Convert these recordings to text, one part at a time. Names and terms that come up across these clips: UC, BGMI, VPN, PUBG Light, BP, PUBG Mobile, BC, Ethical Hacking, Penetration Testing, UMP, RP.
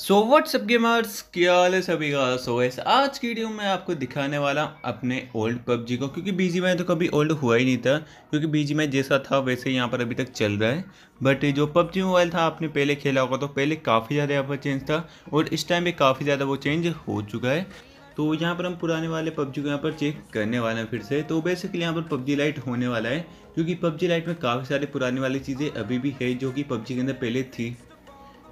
So what's up gamers, क्या हाल है सभी का। सो गाइस आज की वीडियो में आपको दिखाने वाला अपने ओल्ड पबजी को, क्योंकि बीजीएमआई तो कभी ओल्ड हुआ ही नहीं था, क्योंकि बीजीएमआई जैसा था वैसे ही यहाँ पर अभी तक चल रहा है। बट जो पबजी मोबाइल था आपने पहले खेला होगा तो पहले काफ़ी ज़्यादा यहाँ पर चेंज था और इस टाइम भी काफ़ी ज़्यादा वो चेंज हो चुका है। तो यहाँ पर हम पुराने वाले पबजी को यहाँ पर चेक करने वाले हैं फिर से। तो बेसिकली यहाँ पर पबजी लाइट होने वाला है, क्योंकि पबजी लाइट में काफ़ी सारे पुराने वाली चीज़ें अभी भी है जो कि पबजी के अंदर पहले थी।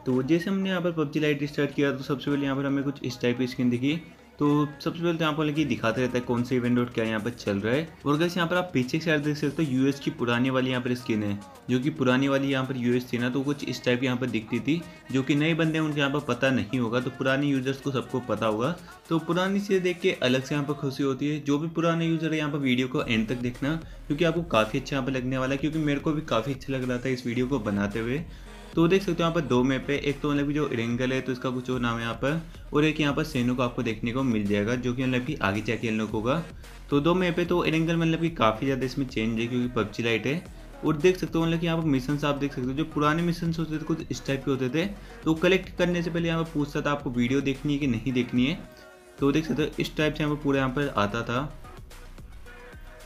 तो जैसे हमने यहाँ पर पबजी लाइट स्टार्ट किया तो सबसे पहले यहाँ पर हमें कुछ इस टाइप की स्क्रीन दिखी। तो सबसे पहले तो यहाँ पर लगी दिखाते रहता है कौन से इवेंट और क्या यहाँ पर चल रहा है। और गाइस यहाँ पर आप पीछे की साइड देख सकते हो, यूएस की पुरानी वाली यहाँ पर स्किन है, जो कि पुरानी वाली यहाँ पर यूएस थी ना, तो कुछ इस टाइप यहाँ पर दिखती थी, जो कि नए बंदे उनके यहाँ पर पता नहीं होगा, तो पुराने यूजर्स को सबको पता होगा। तो पुरानी चीज़ें देख के अलग से यहाँ पर खुशी होती है। जो भी पुराने यूजर है यहाँ पर वीडियो को एंड तक देखना, क्योंकि आपको काफ़ी अच्छा यहाँ पर लगने वाला है, क्योंकि मेरे को भी काफ़ी अच्छा लग रहा था इस वीडियो को बनाते हुए। तो देख सकते हो यहाँ पर दो मैप है, एक तो मतलब कि जो एरेंगल है तो इसका कुछ और नाम है यहाँ पर, और एक यहाँ पर सैनोक आपको देखने को मिल जाएगा, जो कि मतलब कि आगे जाके इन लोगों का। तो दो मैप है, तो एरेंगल मतलब कि काफ़ी ज़्यादा इसमें चेंज है क्योंकि पबजी लाइट है। और देख सकते हो मतलब कि यहाँ पर मिशन आप देख सकते हो, जो पुराने मिशन होते थे कुछ इस टाइप के होते थे। तो कलेक्ट करने से पहले यहाँ पर पूछता था आपको वीडियो देखनी है कि नहीं देखनी है। तो देख सकते हो इस टाइप से यहाँ पर पूरा यहाँ पर आता था।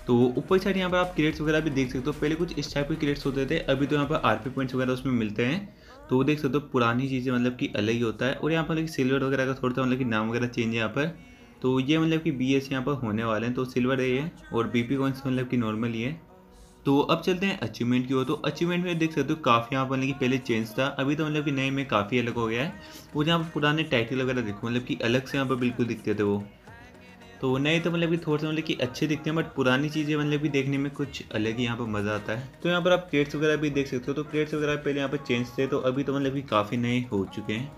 तो ऊपर साइड यहाँ पर आप क्रेड्स वगैरह भी देख सकते हो, पहले कुछ इस टाइप के क्रेड्स होते थे, अभी तो यहाँ पर आरपी पॉइंट्स वगैरह उसमें मिलते हैं। तो देख सकते हो पुरानी चीज़ें मतलब कि अलग ही होता है। और यहाँ पर सिल्वर वगैरह का थोड़ा सा मतलब कि नाम वगैरह चेंज है यहाँ पर। तो ये मतलब कि BS यहाँ पर होने वाले हैं, तो सिल्वर है और BP कॉइंस मतलब कि नॉर्मल ही है। तो अब चलते हैं अचीवमेंट की ओर। तो अचीवमेंट में देख सकते हो काफ़ी यहाँ पर मतलब कि पहले चेंज था, अभी तो मतलब कि नए में काफ़ी अलग हो गया है। और यहाँ पर पुराने टाइटल वगैरह देखो मतलब कि अलग से यहाँ पर बिल्कुल दिखते थे वो। तो नए तो मतलब कि थोड़े से मतलब कि अच्छे दिखते हैं, बट पुरानी चीज़ें मतलब कि देखने में कुछ अलग ही यहाँ पर मज़ा आता है। तो यहाँ पर आप क्रेड्स वगैरह भी देख सकते हो, तो क्रेड्स वगैरह पहले यहाँ पर चेंज थे, तो अभी तो मतलब कि काफ़ी नए हो चुके हैं।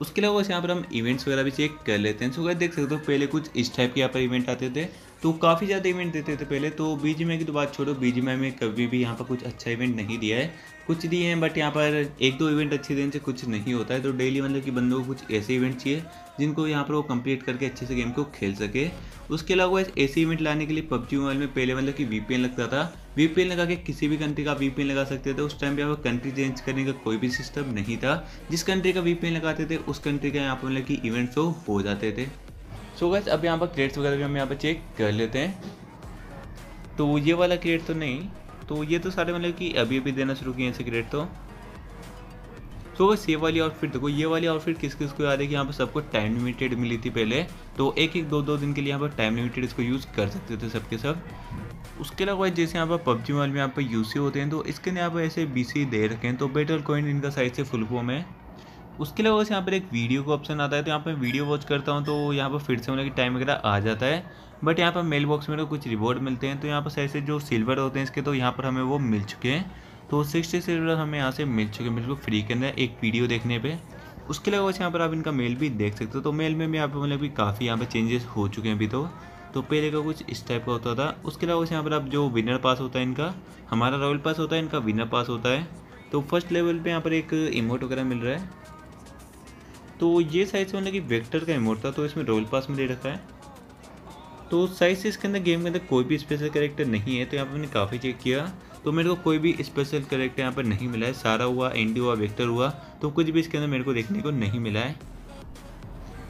उसके अलावा वैसे यहाँ पर हम इवेंट्स वगैरह भी चेक कर लेते हैं। सो गाइस देख सकते हो पहले कुछ इस टाइप के यहाँ पर इवेंट आते थे, तो काफ़ी ज़्यादा इवेंट देते थे पहले। तो बीजीएमआई की तो बात छोड़ो, बीजीएमआई में कभी भी यहाँ पर कुछ अच्छा इवेंट नहीं दिया है, कुछ दिए हैं बट यहाँ पर एक दो इवेंट अच्छे देने से कुछ नहीं होता है। तो डेली मतलब कि बंदों को कुछ ऐसे इवेंट चाहिए जिनको यहाँ पर वो कंप्लीट करके अच्छे से गेम को खेल सके। उसके अलावा ऐसे इवेंट लाने के लिए पबजी मोबाइल में पहले मतलब कि VPN लगता था, VPN लगा के किसी भी कंट्री का VPN लगा सकते थे। उस टाइम पे यहाँ पर कंट्री चेंज करने का कोई भी सिस्टम नहीं था, जिस कंट्री का VPN लगाते थे उस कंट्री का यहाँ पर मतलब कि इवेंट्स हो जाते थे। सो गाइस अब यहाँ पर क्रेड्स वगैरह भी हम यहाँ पर चेक कर लेते हैं। तो ये वाला क्रेड तो नहीं, तो ये तो सारे मतलब कि अभी अभी देना शुरू किए ऐसे क्रेड। तो सो गाइस ये वाली आउटफिट देखो, ये वाली आउटफिट किस किस को याद है कि यहाँ पर सबको टाइम लिमिटेड मिली थी पहले, तो एक एक दो दो दिन के लिए यहाँ पर टाइम लिमिटेड इसको यूज़ कर सकते थे सबके सब। उसके अलावा जैसे यहाँ पर पबजी मोबाइल में यहाँ पर UC होते हैं, तो इसके लिए यहाँ पर ऐसे BC दे रखे हैं, तो बैटल कॉइन इनका साइज से फुल फॉर्म है। उसके अलावा यहाँ पर एक वीडियो का ऑप्शन आता है, तो यहाँ पर वीडियो वॉच करता हूँ तो यहाँ पर फिर से मतलब कि टाइम वगैरह आ जाता है। बट यहाँ पर मेल बॉक्स में तो कुछ रिवॉर्ड मिलते हैं, तो यहाँ पर ऐसे जो सिल्वर होते हैं इसके, तो यहाँ पर हमें वो मिल चुके हैं। तो 60 सिल्वर हमें यहाँ से मिल चुके हैं बिल्कुल फ्री के अंदर एक वीडियो देखने पे। उसके अलावा यहाँ पर आप इनका मेल भी देख सकते हो, तो मेल में भी यहाँ पर मतलब कि काफ़ी यहाँ पर चेंजेस हो चुके हैं अभी। तो पहले का कुछ इस टाइप का होता था। उसके अलावा यहाँ पर आप जो विनर पास होता है, इनका हमारा रॉयल पास होता है, इनका विनर पास होता है। तो फर्स्ट लेवल पर यहाँ पर एक इमोट वगैरह मिल रहा है, तो ये साइज से मतलब कि वेक्टर का इमोट था, तो इसमें रॉयल पास में दे रखा है। तो साइज से इसके अंदर गेम के अंदर कोई भी स्पेशल कैरेक्टर नहीं है, तो यहाँ पर मैंने काफ़ी चेक किया तो मेरे को कोई भी स्पेशल कैरेक्टर यहाँ पर नहीं मिला है। सारा हुआ, एंडी हुआ, वेक्टर हुआ, तो कुछ भी इसके अंदर मेरे को देखने को नहीं मिला है।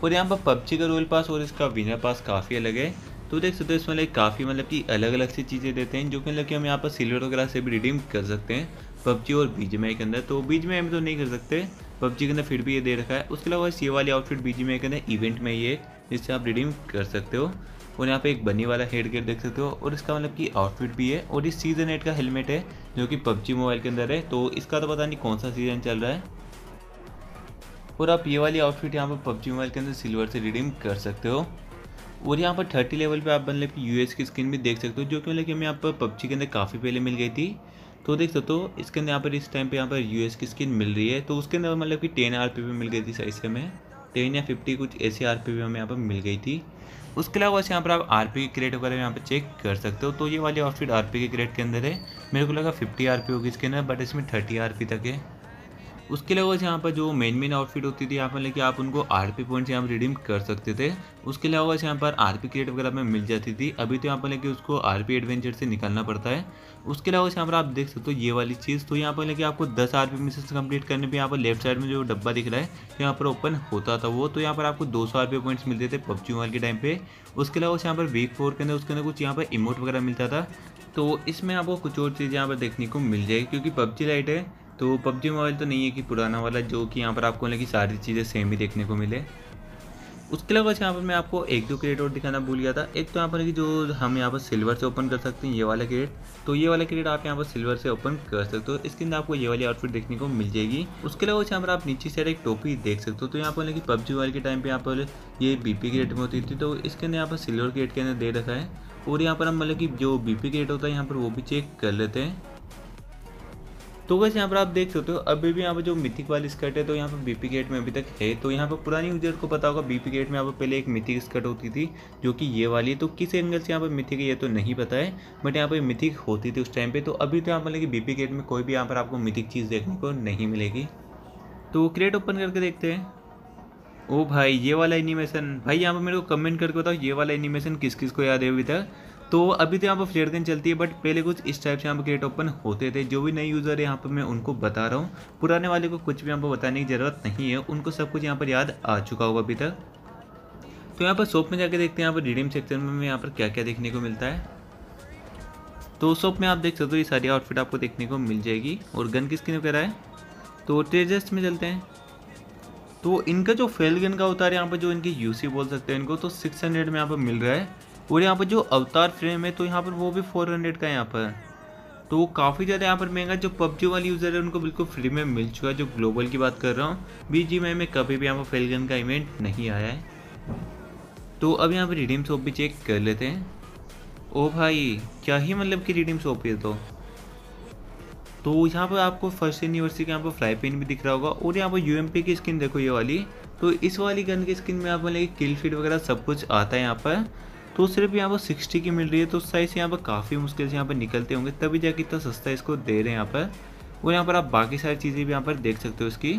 और यहाँ पर पबजी का रॉयल पास और इसका विनर पास काफ़ी अलग है। तो देख सकते हो इसमें लाइक काफ़ी मतलब कि अलग अलग सी चीज़ें देते हैं, जो कि मतलब कि हम यहाँ पर सिल्वर वगैरह से भी रिडीम कर सकते हैं पबजी और बीजीएमआई के अंदर। तो बीजीएमआई में तो नहीं कर सकते, पबजी के अंदर फिर भी ये दे रखा है। उसके अलावा ये वाली आउटफिट बीजीएमआई के अंदर इवेंट में ही है, जिससे आप रिडीम कर सकते हो। और यहाँ पे एक बनी वाला हेड गेयर देख सकते हो, और इसका मतलब कि आउटफिट भी है। और इस सीज़न 8 का हेलमेट है जो कि पबजी मोबाइल के अंदर है, तो इसका तो पता नहीं कौन सा सीज़न चल रहा है। और आप ये वाली आउटफिट यहाँ पर पबजी मोबाइल के अंदर सिल्वर से रिडीम कर सकते हो। और यहाँ पर 30 लेवल पे आप मतलब कि US की स्किन भी देख सकते हो, जो कि मतलब कि हमें यहाँ पर पबजी के अंदर काफ़ी पहले मिल गई थी। तो देख सकते हो इसके अंदर यहाँ पर इस टाइम पे यहाँ पर US की स्किन मिल रही है, तो उसके अंदर मतलब कि 10 RP मिल गई थी साइज से हमें, 10 या 50 कुछ ऐसी RP हमें यहाँ पर मिल गई थी। उसके अलावा वैसे यहाँ पर आप RP की क्रेट वगैरह यहाँ पर चेक कर सकते हो। तो ये वाली आउटफिट RP की क्रेट के अंदर है, मेरे को लगा 50 RP होगी इसके अंदर, बट इसमें 30 RP तक है। उसके अलावा यहाँ पर जो मेन आउटफिट होती थी यहाँ पर लेके आप उनको आरपी पॉइंट्स यहाँ पर रिडीम कर सकते थे। उसके अलावा यहाँ पर आरपी क्रेट वगैरह में मिल जाती थी, अभी तो यहाँ पर लेके उसको आरपी एडवेंचर से निकालना पड़ता है। उसके अलावा यहाँ पर आप देख सकते हो ये वाली चीज़, तो यहाँ पर लेके आपको 10 आरपी मिशन कंप्लीट करने पर यहाँ पर लेफ्ट साइड में जो डब्बा दिख रहा है यहाँ पर ओपन होता था वो, तो यहाँ पर आपको 200 आरपी पॉइंट्स मिलते थे पबजी मोबाइल के टाइम पे। उसके अलावा यहाँ पर वीक 4 के अंदर उसके अंदर कुछ यहाँ पर इमोट वगैरह मिलता था, तो इसमें आपको कुछ और चीज़ यहाँ पर देखने को मिल जाएगी क्योंकि PUBG लाइट है तो PUBG मोबाइल तो नहीं है कि पुराना वाला जो कि यहाँ पर आपको लगी सारी चीज़ें सेम ही देखने को मिले। उसके अलावा यहाँ पर मैं आपको एक दो क्रेट और दिखाना भूल गया था। एक तो यहाँ पर कि जो हम यहाँ पर सिल्वर से ओपन कर सकते हैं ये वाला क्रेट, तो ये वाला क्रेट आप यहाँ पर सिल्वर से ओपन कर सकते हो, इसके अंदर आपको ये वाली आउटफिट देखने को मिल जाएगी। उसके अलावा यहाँ पर आप नीचे से एक टोपी देख सकते हो, तो यहाँ पर लगी PUBG मोबाइल के टाइम पर यहाँ पर ये बीपी क्रेट में होती थी, तो इसके अंदर यहाँ पर सिल्वर क्रेट के अंदर दे रखा है और यहाँ पर हम मतलब कि जो बीपी क्रेट होता है यहाँ पर वो भी चेक कर लेते हैं। तो वैसे यहाँ पर आप देख सकते हो अभी भी यहाँ पर जो मिथिक वाली स्कर्ट है तो यहाँ पर बीपी क्रेट में अभी तक है, तो यहाँ पर पुरानी यूजर को पता होगा बीपी क्रेट में यहाँ पर पहले एक मिथिक स्कर्ट होती थी जो कि ये वाली है, तो किस एंगल से यहाँ पर मिथिक है ये तो नहीं पता है, बट यहाँ पर मिथिक होती थी उस टाइम पर। तो अभी तो यहाँ पर मतलब बीपी क्रेट में कोई भी यहाँ पर आपको मिथिक चीज़ देखने को नहीं मिलेगी। तो क्रेट ओपन करके देखते हैं। ओ भाई ये वाला एनिमेशन, भाई यहाँ पर मेरे को कमेंट करके बताओ ये वाला एनिमेशन किस किस को याद है अभी तक। तो अभी तो यहाँ पर फ्लेयर गन चलती है बट पहले कुछ इस टाइप से यहाँ पर क्रेट ओपन होते थे। जो भी नए यूज़र है यहाँ पर मैं उनको बता रहा हूँ, पुराने वाले को कुछ भी यहाँ पर बताने की ज़रूरत नहीं है, उनको सब कुछ यहाँ पर याद आ चुका होगा अभी तक। तो यहाँ पर शॉप में जाके देखते हैं यहाँ पर रिडीम सेक्शन में यहाँ पर क्या क्या देखने को मिलता है। तो शॉप में आप देख सकते हो ये सारी आउटफिट आपको देखने को मिल जाएगी और गन किसकी वगैरह है। तो ट्रेजर्स में चलते हैं, तो इनका जो फेल गन का अवतार यहाँ पर जो इनकी यूसी बोल सकते हैं इनको, तो 600 में यहाँ पर मिल रहा है और यहाँ पर जो अवतार फ्रेम है तो यहाँ पर वो भी 400 का है यहाँ पर, तो काफ़ी ज़्यादा यहाँ पर महंगा। जो PUBG वाले यूज़र है उनको बिल्कुल फ्री में मिल चुका है, जो ग्लोबल की बात कर रहा हूँ, BGMI में कभी भी यहाँ पर फेल गन का इवेंट नहीं आया है। तो अब यहाँ पर रिडीम शॉप भी चेक कर लेते हैं। ओ भाई क्या ही मतलब कि रिडीम शॉप है। तो यहाँ पर आपको फर्स्ट यूनिवर्सिटी का यहाँ पर फ्लाई पेन भी दिख रहा होगा और यहाँ पर UMP की स्किन देखो ये वाली, तो इस वाली गन की स्किन में आप मतलब किल फीड वगैरह सब कुछ आता है यहाँ पर। तो सिर्फ यहाँ पर 60 की मिल रही है, तो साइज़ यहाँ पर काफ़ी मुश्किल से यहाँ पर निकलते होंगे तभी जाके इतना सस्ता इसको दे रहे हैं यहाँ पर। और यहाँ पर आप बाकी सारी चीज़ें भी यहाँ पर देख सकते हो इसकी,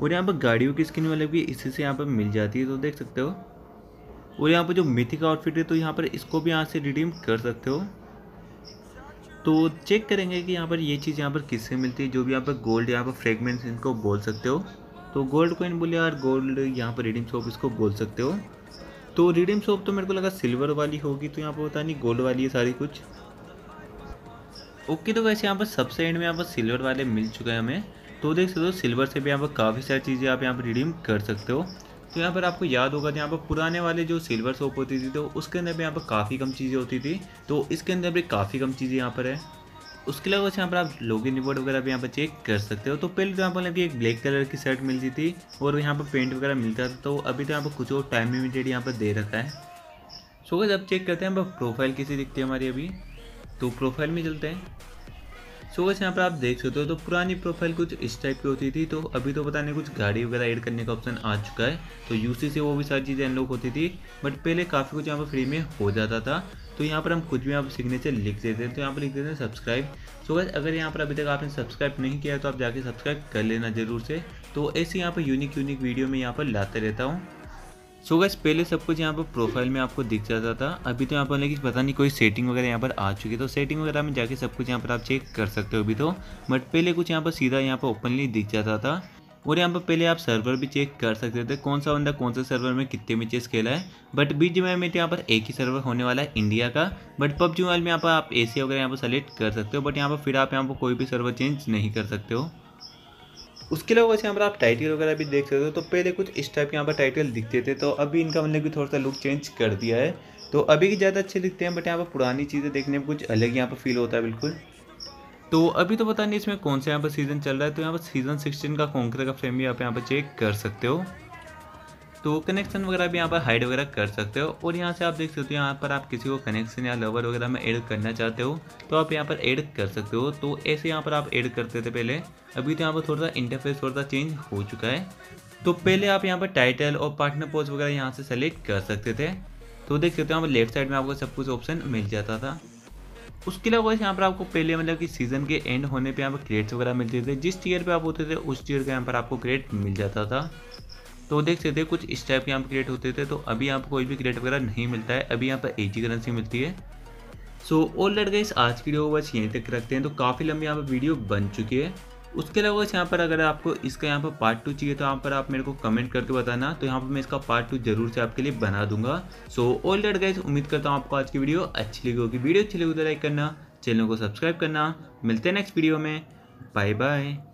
और यहाँ पर गाड़ियों की स्किन मतलब कि इसी से यहाँ पर मिल जाती है, तो देख सकते हो। और यहाँ पर जो मिथिक आउटफिट है तो यहाँ पर इसको भी यहाँ से रिडीम कर सकते हो। तो चेक करेंगे कि यहाँ पर ये चीज़ यहाँ पर किससे मिलती है, जो भी यहाँ पर गोल्ड यहाँ पर फ्रेगमेंट्स इनको बोल सकते हो, तो गोल्ड कॉइन बोले यार गोल्ड यहाँ पर रिडीम शॉप इसको बोल सकते हो। तो रिडीम शॉप तो मेरे को लगा सिल्वर वाली होगी, तो यहाँ पर पता नहीं गोल्ड वाली है सारी कुछ। ओके तो वैसे यहाँ पर सबसे एंड में यहाँ पर सिल्वर वाले मिल चुके हैं हमें, तो देख सकते हो सिल्वर से भी यहाँ पर काफ़ी सारी चीज़ें आप यहाँ पर रिडीम कर सकते हो। तो यहाँ पर आपको याद होगा यहाँ पर पुराने वाले जो सिल्वर शॉप होती थी तो उसके अंदर भी यहाँ पर काफ़ी कम चीज़ें होती थी, तो इसके अंदर भी काफ़ी कम चीज़ें यहाँ पर है। उसके अलावा यहाँ पर आप लॉगिन रिवॉर्ड वगैरह भी यहाँ पर चेक कर सकते हो। तो पहले तो यहाँ पर लगी एक ब्लैक कलर की शर्ट मिलती थी और यहाँ पर पेंट वगैरह मिलता था, तो अभी तो यहाँ पर कुछ और टाइम लिमिटेड यहाँ पर दे रखा है। सो गाइस अब चेक करते हैं यहाँ पर प्रोफाइल कैसी दिखती है हमारी अभी, तो प्रोफाइल में चलते हैं। सो गाइस यहाँ पर आप देख सकते हो तो पुरानी प्रोफाइल कुछ इस टाइप की होती थी, तो अभी तो पता नहीं कुछ गाड़ी वगैरह ऐड करने का ऑप्शन आ चुका है, तो यूसी से वो भी सारी चीज़ें अनलॉक होती थी बट पहले काफ़ी कुछ यहाँ पर फ्री में हो जाता था। तो यहाँ पर हम कुछ भी यहाँ पर सिग्नेचर लिख देते हैं, तो यहाँ पर लिख देते हैं सब्सक्राइब। सो गाइस अगर यहाँ पर अभी तक आपने सब्सक्राइब नहीं किया है तो आप जाके सब्सक्राइब कर लेना ज़रूर से, तो ऐसे यहाँ पर यूनिक वीडियो में यहाँ पर लाते रहता हूँ। सो गाइस पहले सब कुछ यहाँ पर प्रोफाइल में आपको दिख जाता था, अभी तो यहाँ पर लेकिन पता नहीं कोई सेटिंग वगैरह यहाँ पर आ चुकी है, तो सेटिंग वगैरह में जाके सब कुछ यहाँ पर आप चेक कर सकते हो अभी तो, बट पहले कुछ यहाँ पर सीधा यहाँ पर ओपनली दिख जाता था। और यहाँ पर पहले आप सर्वर भी चेक कर सकते थे कौन सा बंदा कौन से सर्वर में कितने मैचेस खेला है, बट BGMI में तो यहाँ पर एक ही सर्वर होने वाला है इंडिया का, बट PUBG मोबाइल में यहाँ पर आप एशिया वगैरह यहाँ पर सेलेक्ट कर सकते हो, बट यहाँ पर फिर आप यहाँ पर कोई भी सर्वर चेंज नहीं कर सकते हो। उसके अलावा वैसे यहाँ पर आप टाइटल वगैरह भी देख सकते हो, तो पहले कुछ इस टाइप के यहाँ पर टाइटल दिखते थे, तो अभी इनका मतलब कि थोड़ा सा लुक चेंज कर दिया है, तो अभी की ज़्यादा अच्छे दिखते हैं बट यहाँ पर पुरानी चीज़ें देखने में कुछ अलग यहाँ पर फील होता है बिल्कुल। तो अभी तो पता नहीं इसमें कौन सा यहाँ पर सीज़न चल रहा है, तो यहाँ पर सीज़न 16 का कॉन्कर का फ्रेम भी आप यहाँ पर चेक कर सकते हो। तो कनेक्शन वगैरह भी यहाँ पर हाइड वगैरह कर सकते हो, और यहाँ से आप देख सकते हो यहाँ पर आप किसी को कनेक्शन या लवर वगैरह में ऐड करना चाहते हो तो आप यहाँ पर ऐड कर सकते हो। तो ऐसे यहाँ पर आप ऐड करते थे पहले, अभी तो यहाँ पर थोड़ा सा इंटरफेस थोड़ा सा चेंज हो चुका है। तो पहले आप यहाँ पर टाइटल और पार्टनर पोस्ट वगैरह यहाँ से सेलेक्ट कर सकते थे, तो देख सकते हो यहाँ पर लेफ्ट साइड में आपको सब कुछ ऑप्शन मिल जाता था। उसके अलावा यहाँ पर आपको पहले मतलब कि सीजन के एंड होने पे यहाँ पर क्रेड्स वगैरह मिलते थे। जिस टीयर पे आप होते थे उस टीयर का यहाँ पर आपको क्रेड मिल जाता था। तो देख सकते कुछ इस टाइप के यहाँ पर क्रेड होते थे। तो अभी आपको कोई भी क्रेड वगैरह नहीं मिलता है, अभी यहाँ पर एजी करेंसी मिलती है। सो ऑल राइट गाइस, आज की वीडियो बस यहीं तक रखते हैं। तो काफ़ी लंबी यहाँ पर वीडियो बन चुकी है। उसके अलावा यहाँ पर अगर आपको इसका यहाँ पर पार्ट 2 चाहिए तो यहाँ पर आप मेरे को कमेंट करके बताना, तो यहाँ पर मैं इसका पार्ट 2 जरूर से आपके लिए बना दूंगा। सो ऑल राइट गाइस, उम्मीद करता हूँ आपको आज की वीडियो अच्छी लगी होगी। वीडियो अच्छी लगी तो लाइक करना, चैनल को सब्सक्राइब करना। मिलते हैं नेक्स्ट वीडियो में, बाय बाय।